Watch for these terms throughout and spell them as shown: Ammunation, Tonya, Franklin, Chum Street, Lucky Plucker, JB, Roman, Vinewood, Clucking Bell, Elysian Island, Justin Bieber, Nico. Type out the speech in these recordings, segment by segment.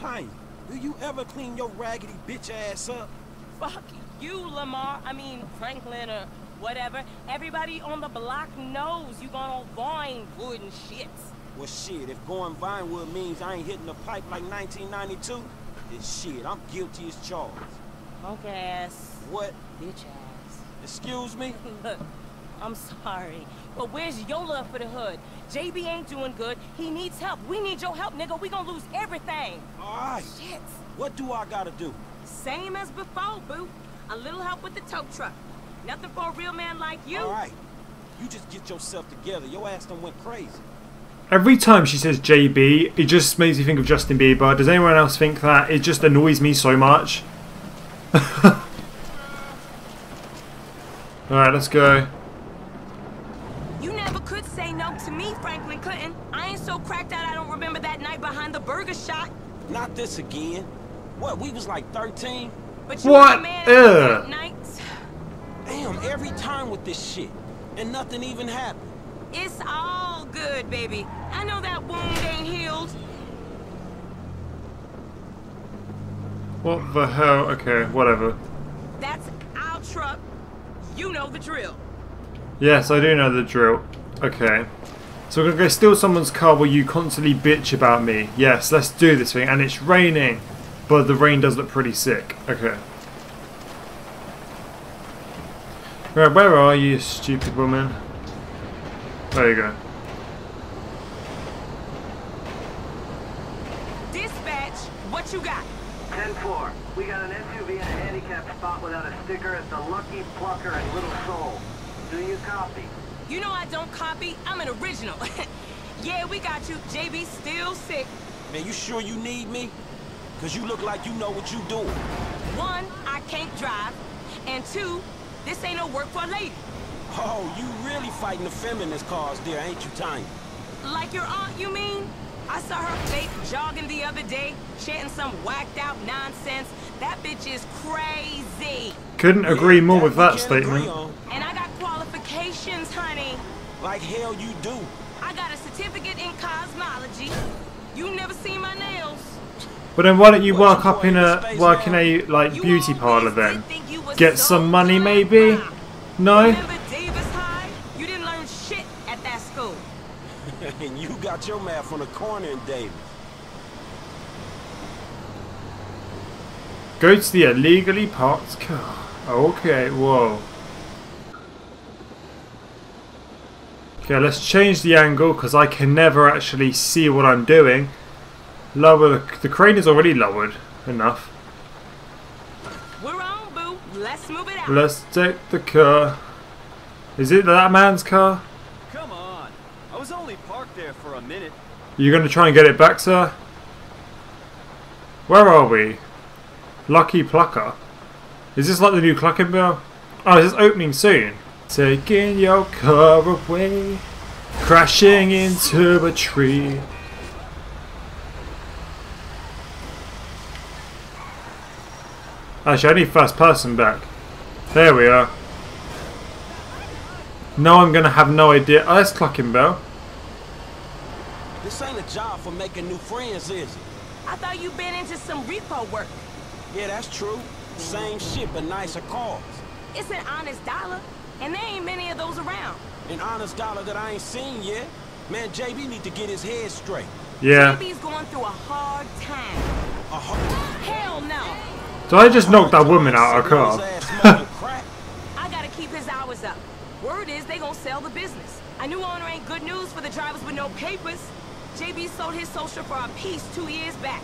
Tonya, do you ever clean your raggedy bitch ass up? Fuck you, Lamar. I mean, Franklin or whatever. Everybody on the block knows you gone on Vinewood and shit. Well, shit, if going Vinewood means I ain't hitting the pipe like 1992, then shit, I'm guilty as charged. Punk ass. What? Bitch ass. Excuse me? Look, I'm sorry, but where's your love for the hood? JB ain't doing good. He needs help. We need your help, nigga. We gonna lose everything. All right. Shit. What do I gotta do? Same as before, boo. A little help with the tow truck. Nothing for a real man like you. All right. You just get yourself together. Your ass done went crazy. Every time she says JB, it just makes me think of Justin Bieber. Does anyone else think that? It just annoys me so much. All right, let's go. You never could say no to me, Franklin Clinton. I ain't so cracked out I don't remember that night behind the burger shop. Not this again. What, we was like 13? But you what? Ugh. Damn, every time with this shit. And nothing even happened. It's all good, baby. I know that wound ain't healed. What the hell? Okay, whatever. That's our truck. You know the drill. Yes, I do know the drill. Okay. So we're gonna go steal someone's car while you constantly bitch about me. Yes, let's do this thing. And it's raining. But the rain does look pretty sick. Okay. Right, where are you, stupid woman? There you go. Dispatch, what you got? 10-4. We got an SUV in a handicapped spot without a sticker at the Lucky Plucker in Little Seoul. Do you copy? You know I don't copy. I'm an original. Yeah, we got you. JB still sick. Man, you sure you need me? Because you look like you know what you doing. One, I can't drive. And two, this ain't no work for a lady. Oh, you really fighting the feminist cause there, ain't you, Tonya? Like your aunt, you mean? I saw her fake jogging the other day, chanting some whacked-out nonsense. That bitch is crazy. Couldn't agree more with that statement. And I got qualifications, honey. Like hell you do. I got a certificate in cosmology. You never seen my nails. But then why don't you work up in a like beauty parlor then? Get some money maybe? No? You didn't learn shit at that school. And you got your math on the corner in Davis. Go to the illegally parked car. Okay, whoa. Okay, let's change the angle because I can never actually see what I'm doing. Lower the crane is already lowered enough. We're on, boo. Let's move it out. Let's take the car. Is it that man's car? Come on. I was only parked there for a minute. You're gonna try and get it back, sir? Where are we? Lucky Plucker. Is this like the new Clucking Bell? Oh, is this opening soon? Taking your car away, crashing into a tree. Actually, I need first person back. There we are. Now I'm gonna have no idea. Oh, that's Clucking Bell. This ain't a job for making new friends, is it? I thought you been into some repo work. Yeah, that's true. Same shit, but nicer cars. It's an honest dollar, and there ain't many of those around. An honest dollar that I ain't seen yet. Man, JB need to get his head straight. Yeah. JB's going through a hard time. A hard... Hell no. So I just knocked that woman out of her car. I gotta keep his hours up. Word is they gonna sell the business. I knew owner ain't good news for the drivers with no papers. JB sold his social for a piece 2 years back.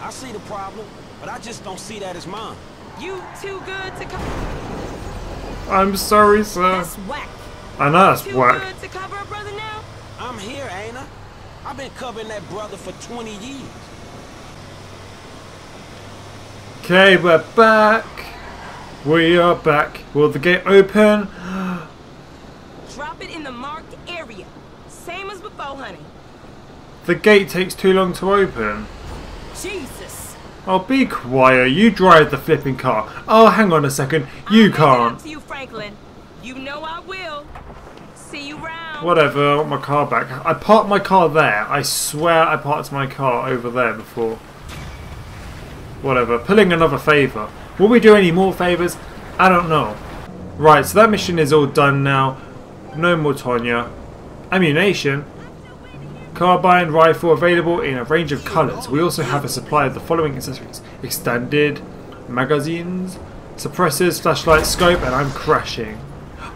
I see the problem, but I just don't see that as mine. You too good to cover. I'm sorry, sir. That's whack. I know that's whack. Too good to cover a brother now? I'm here, ain't I? I've been covering that brother for 20 years. Okay, we're back. We are back. Will the gate open? Drop it in the marked area. Same as before, honey. The gate takes too long to open. Jesus. Oh, be quiet. You drive the flipping car. Oh, hang on a second. You can't. Up to you, Franklin. You know I will. See you round. Whatever. I want my car back. I parked my car there. I swear I parked my car over there before. whatever, pulling another favour. Will we do any more favours? I don't know. Right, so that mission is all done now. No more Tonya. Ammunation. Carbine rifle available in a range of colours. We also have a supply of the following accessories. Extended magazines, suppressors, flashlight, scope, and I'm crashing.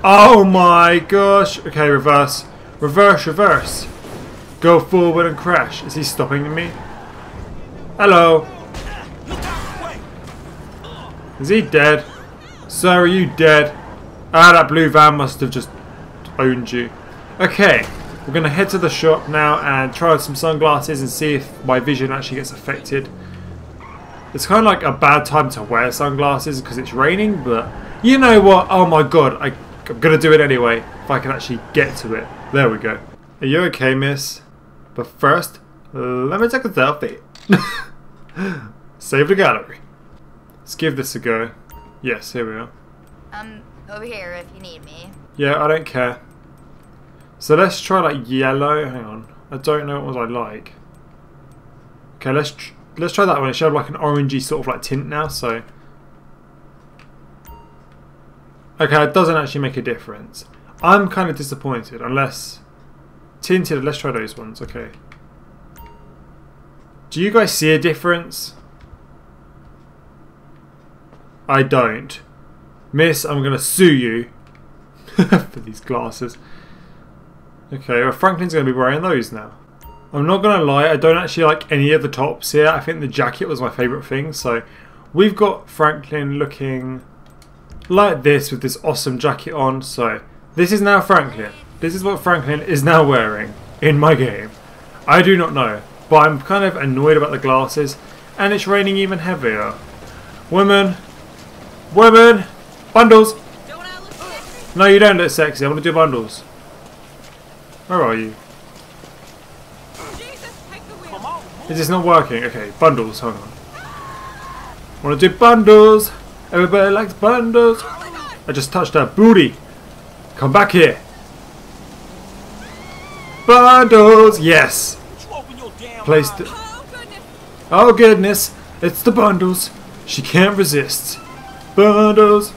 Oh my gosh. Okay, reverse. Reverse, reverse. Go forward and crash. Is he stopping me? Hello. Is he dead? Sir, are you dead? Ah, that blue van must have just owned you. Okay. We're going to head to the shop now and try on some sunglasses and see if my vision actually gets affected. It's kind of like a bad time to wear sunglasses because it's raining, but you know what? Oh my god, I'm going to do it anyway if I can actually get to it. There we go. Are you okay, miss? But first, let me take a selfie. Save the gallery. Let's give this a go. Yes, here we are. I'm over here if you need me. Yeah, I don't care. So let's try like yellow. Hang on, I don't know what I like. Okay, let's try that one. It showed like an orangey sort of like tint now. So okay, it doesn't actually make a difference. I'm kind of disappointed. Unless tinted, let's try those ones. Okay. Do you guys see a difference? I don't, miss. I'm gonna sue you for these glasses. Okay, well Franklin's going to be wearing those now. I'm not going to lie, I don't actually like any of the tops here. I think the jacket was my favourite thing. So we've got Franklin looking like this with this awesome jacket on. So this is now Franklin. This is what Franklin is now wearing in my game. I do not know, but I'm kind of annoyed about the glasses. And it's raining even heavier. Women. Women. Bundles. No, you don't look sexy. I want to do bundles. Where are you? Is this not working? Okay, bundles, hold on. Wanna do bundles? Everybody likes bundles. I just touched that booty. Come back here. Bundles, yes. Placed it. Oh goodness, it's the bundles. She can't resist. Bundles.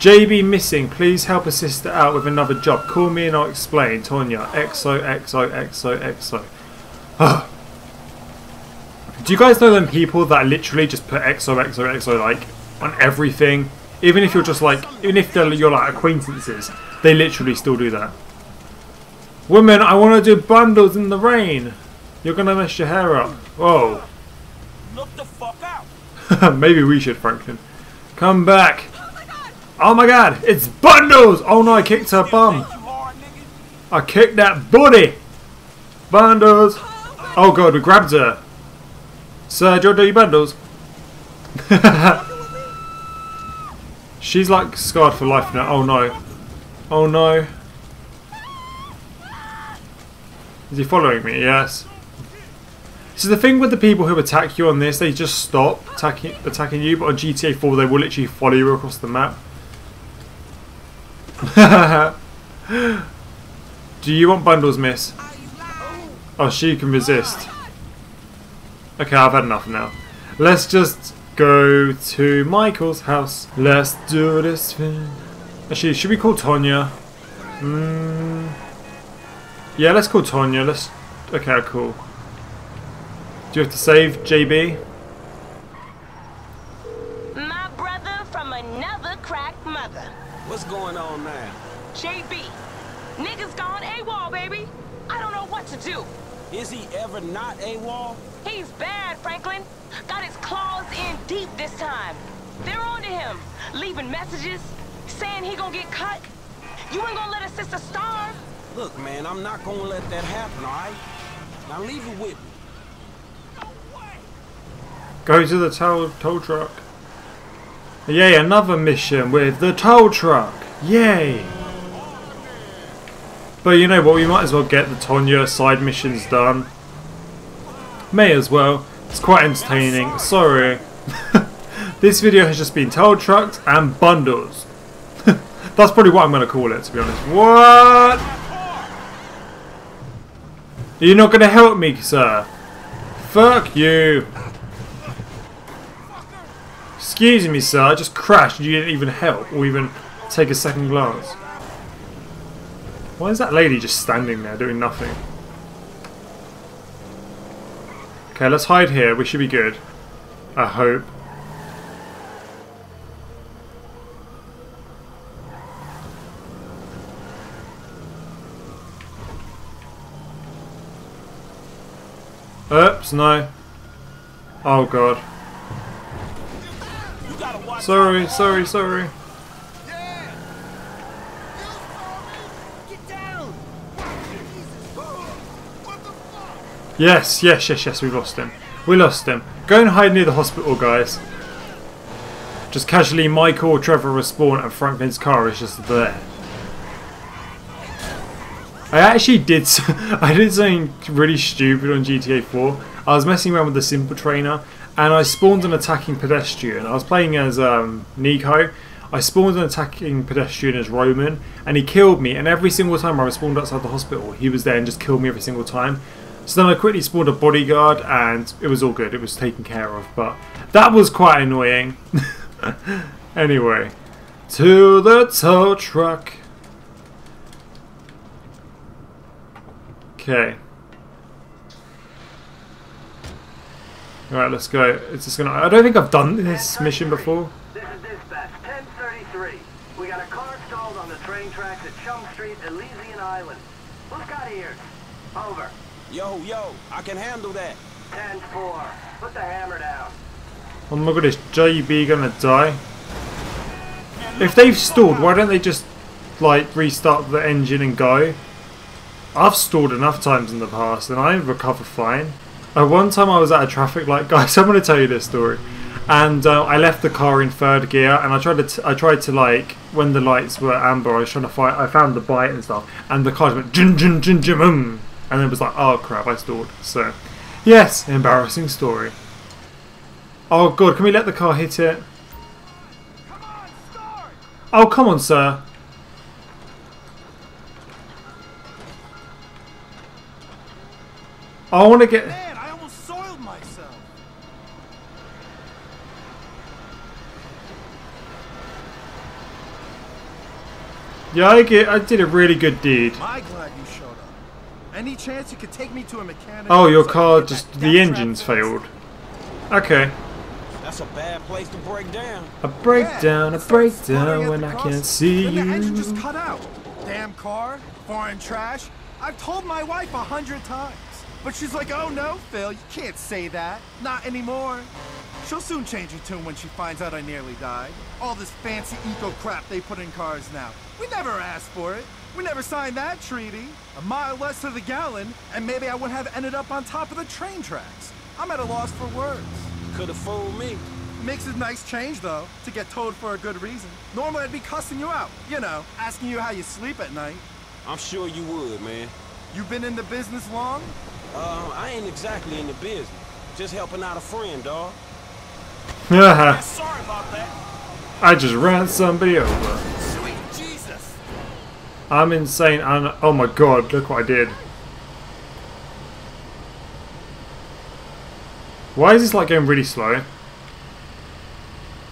JB missing, please help a sister out with another job. Call me and I'll explain. Tonya, XOXOXOXO. Oh. Do you guys know them people that literally just put XOXOXO like on everything? Even if you're just like, even if you're like acquaintances, they literally still do that. Women, I want to do bundles in the rain. You're gonna mess your hair up. Whoa. Look the fuck out. Maybe we should, Franklin. Come back. Oh my god, it's bundles! Oh no, I kicked her bum. I kicked that booty. Bundles. Oh god, we grabbed her. Sir, do you want to do bundles? She's like scarred for life now. Oh no. Oh no. Is he following me? Yes. So the thing with the people who attack you on this, they just stop attacking you, but on GTA 4 they will literally follow you across the map. Do you want bundles, miss? Oh, she can resist. Okay, I've had enough now. Let's just go to Michael's house. Let's do this thing. Actually, should we call Tonya? Yeah, let's call Tonya. Okay, cool. Do you have to save JB? My brother from another crack mother. What's going on now? JB, niggas gone AWOL, baby. I don't know what to do. Is he ever not AWOL? He's bad, Franklin. Got his claws in deep this time. They're on to him, leaving messages, saying he gonna get cut. You ain't gonna let a sister starve. Look, man, I'm not gonna let that happen, all right? Now leave it with me. Go to the tow truck. Yay, another mission with the tow truck. Yay! But you know what, we might as well get the Tonya side missions done. May as well. It's quite entertaining. Sorry. This video has just been tow trucks and bundles. That's probably what I'm going to call it, to be honest. What? You're not going to help me, sir. Fuck you. Excuse me, sir, I just crashed and you didn't even help or even take a second glance. Why is that lady just standing there doing nothing? Okay, let's hide here. We should be good. I hope. Oops, no. Oh god. Sorry, sorry, sorry. Yes, yes, yes, yes, we've lost him. We lost him. Go and hide near the hospital, guys. Just casually, Michael or Trevor respawn and Franklin's car is just there. I actually did I did something really stupid on GTA 4. I was messing around with the Simple Trainer and I spawned an attacking pedestrian. I was playing as Nico. I spawned an attacking pedestrian as Roman and he killed me, and every single time I respawned outside the hospital he was there and just killed me every single time. So then I quickly spawned a bodyguard and it was all good, it was taken care of, but that was quite annoying. Anyway, to the tow truck. Okay. Alright, let's go. It's just gonna, I don't think I've done this mission before. This is dispatch 1033. We got a car stalled on the train tracks at Chum Street, Elysian Island. Look out here. Over. Yo, yo, I can handle that. 10-4. Put the hammer down. Oh my god, is JB gonna die? If they've stalled, why don't they just, like, restart the engine and go? I've stalled enough times in the past and I recover fine. One time I was at a traffic light, guys, I'm gonna tell you this story. And I left the car in third gear, and I tried to, like, when the lights were amber, I was trying to fight. I found the bite and stuff, and the car just went jin jin jin jin jin. And it was like, oh crap, I stalled. So, yes, embarrassing story. Oh god, can we let the car hit it? Come on, start. Oh, come on, sir. I want to get... Man, I almost soiled myself. Yeah, I did a really good deed. My glad you showed up. Any chance you could take me to a mechanic? Oh, your car just... the engine's failed. Okay. That's a bad place to break down. A breakdown when I can't see you. The engine just cut out. Damn car, foreign trash. I've told my wife 100 times. But she's like, oh no, Phil, you can't say that. Not anymore. She'll soon change her tune when she finds out I nearly died. All this fancy eco crap they put in cars now. We never asked for it. We never signed that treaty. A mile less to the gallon, and maybe I would have ended up on top of the train tracks. I'm at a loss for words. Could have fooled me. Makes a nice change, though, to get towed for a good reason. Normally I'd be cussing you out, you know, asking you how you sleep at night. I'm sure you would, man. You've been in the business long? I ain't exactly in the business. Just helping out a friend, dawg. Yeah, sorry about that. I just ran somebody over. Sweet Jesus. I'm insane. Oh my god, look what I did. Why is this like going really slow?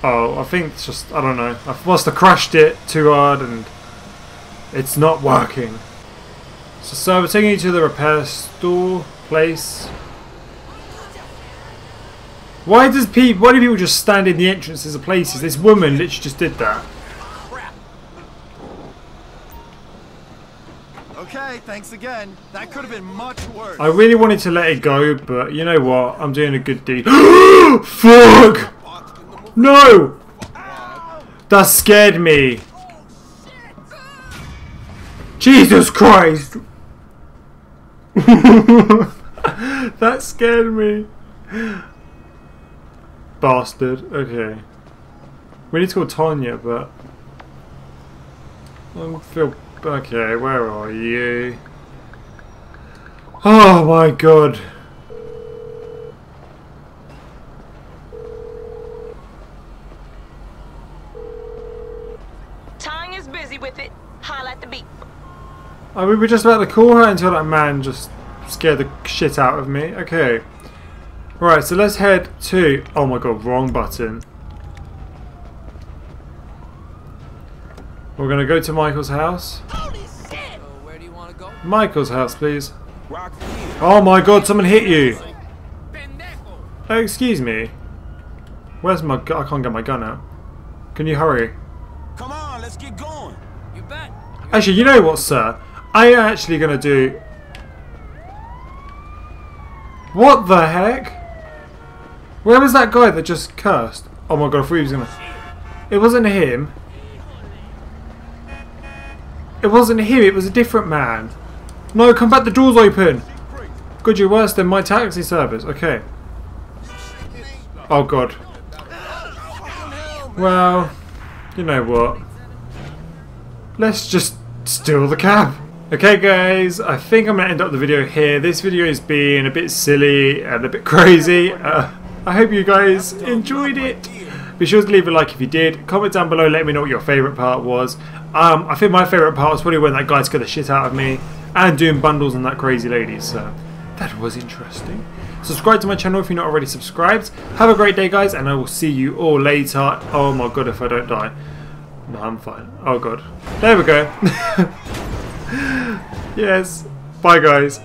Oh, I think it's just, I don't know. I must have crashed it too hard and it's not working. So we're taking you to the repair store place. Why do people just stand in the entrances of places? This woman literally just did that. Okay, thanks again. That could have been much worse. I really wanted to let it go, but you know what? I'm doing a good deed. Fuck! No! That scared me. Jesus Christ! That scared me. Bastard. Okay. We need to call Tonya, but I feel okay. Where are you? Oh my god. Tonya's busy with it. Holla at the beat. Oh, we were just about to call her until that man just scared the shit out of me. Okay. Right, so let's head to... Oh my god, wrong button. We're gonna go to Michael's house. Holy shit! Where do you want to go? Michael's house, please. Oh my god, someone hit you! Oh, excuse me. Where's my gun? I can't get my gun out. Can you hurry? Come on, let's get going. You bet. Actually, you know what, sir? I'm actually gonna do. What the heck? Where was that guy that just cursed? Oh my god, I thought he was gonna. It wasn't him. It wasn't him, it was a different man. No, come back, the door's open! Good, you're worse than my taxi service. Okay. Oh god. Well, you know what? Let's just steal the cab. Okay guys, I think I'm going to end up the video here. This video has been a bit silly and a bit crazy. I hope you guys enjoyed it. Be sure to leave a like if you did. Comment down below, let me know what your favourite part was. I think my favourite part was probably when that guy scared the shit out of me. And doing bundles on that crazy lady, so that was interesting. Subscribe to my channel if you're not already subscribed. Have a great day, guys, and I will see you all later. Oh my god, if I don't die. No, I'm fine. Oh god. There we go. Yes. Bye, guys.